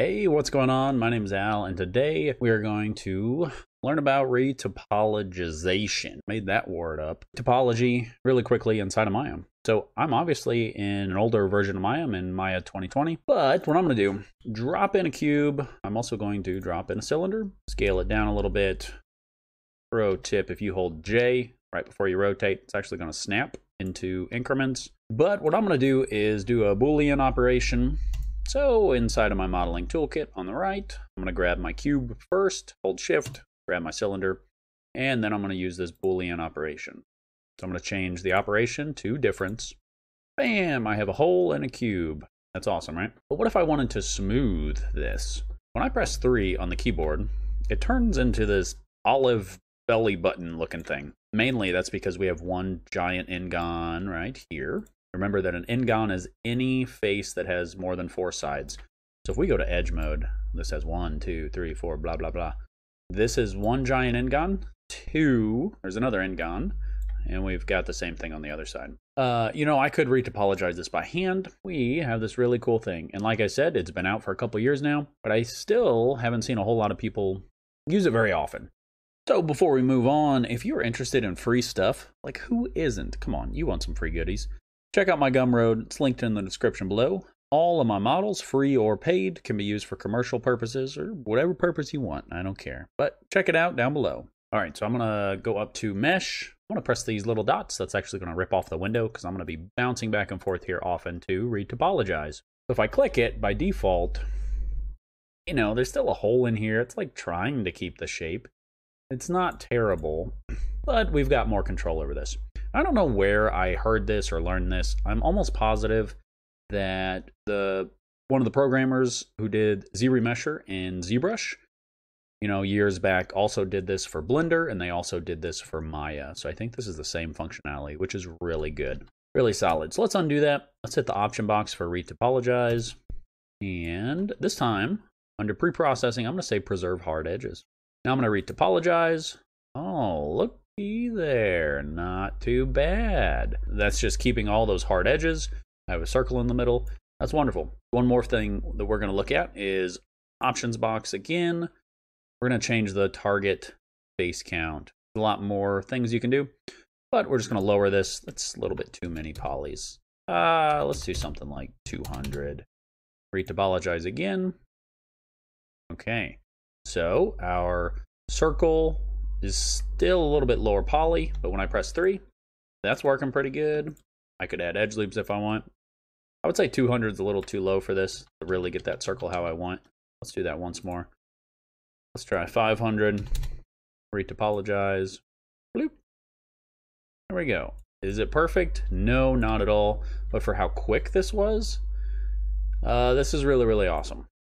Hey, what's going on? My name is Al, and today we are going to learn about retopologization. Made that word up. Topology really quickly inside of Maya. So I'm obviously in an older version of Maya. I'm in Maya 2020. But what I'm going to do, drop in a cube. I'm also going to drop in a cylinder. Scale it down a little bit. Pro tip, if you hold J right before you rotate, it's actually going to snap into increments. But what I'm going to do is do a Boolean operation. So inside of my modeling toolkit on the right, I'm gonna grab my cube first, hold shift, grab my cylinder, and then I'm gonna use this Boolean operation. So I'm gonna change the operation to difference. Bam, I have a hole and a cube. That's awesome, right? But what if I wanted to smooth this? When I press 3 on the keyboard, it turns into this olive belly button looking thing. Mainly that's because we have one giant n-gon right here. Remember that an n-gon is any face that has more than 4 sides. So if we go to edge mode, this has 1, 2, 3, 4, blah, blah, blah. This is one giant n-gon, 2, there's another n-gon, and we've got the same thing on the other side. You know, I could retopologize this by hand. We have this really cool thing. And like I said, it's been out for a couple years now, but I still haven't seen a whole lot of people use it very often. So before we move on, if you're interested in free stuff, like who isn't? Come on, you want some free goodies. Check out my Gumroad, it's linked in the description below. All of my models, free or paid, can be used for commercial purposes or whatever purpose you want, I don't care. But check it out down below. All right, so I'm gonna go up to mesh. I'm gonna press these little dots. That's actually gonna rip off the window because I'm gonna be bouncing back and forth here often to retopologize. So if I click it, by default, you know, there's still a hole in here. It's like trying to keep the shape. It's not terrible, but we've got more control over this. I don't know where I heard this or learned this. I'm almost positive that one of the programmers who did Z Remesher and ZBrush, you know, years back also did this for Blender, and they also did this for Maya. So I think this is the same functionality, which is really good, really solid. So let's undo that. Let's hit the option box for retopologize. And this time under pre-processing, I'm going to say preserve hard edges. Now I'm going to retopologize. Oh, look. There, not too bad. That's just keeping all those hard edges. I have a circle in the middle. That's wonderful. One more thing that we're going to look at is options box again. We're going to change the target face count. A lot more things you can do, but we're just going to lower this. That's a little bit too many polys. Let's do something like 200. Retopologize again. Okay, so our circle is still a little bit lower poly, but when I press 3, that's working pretty good. I could add edge loops if I want. I would say 200 is a little too low for this to really get that circle how I want. Let's do that once more. Let's try 500, retopologize, bloop. There we go. Is it perfect? No, not at all. But for how quick this was, this is really, really awesome.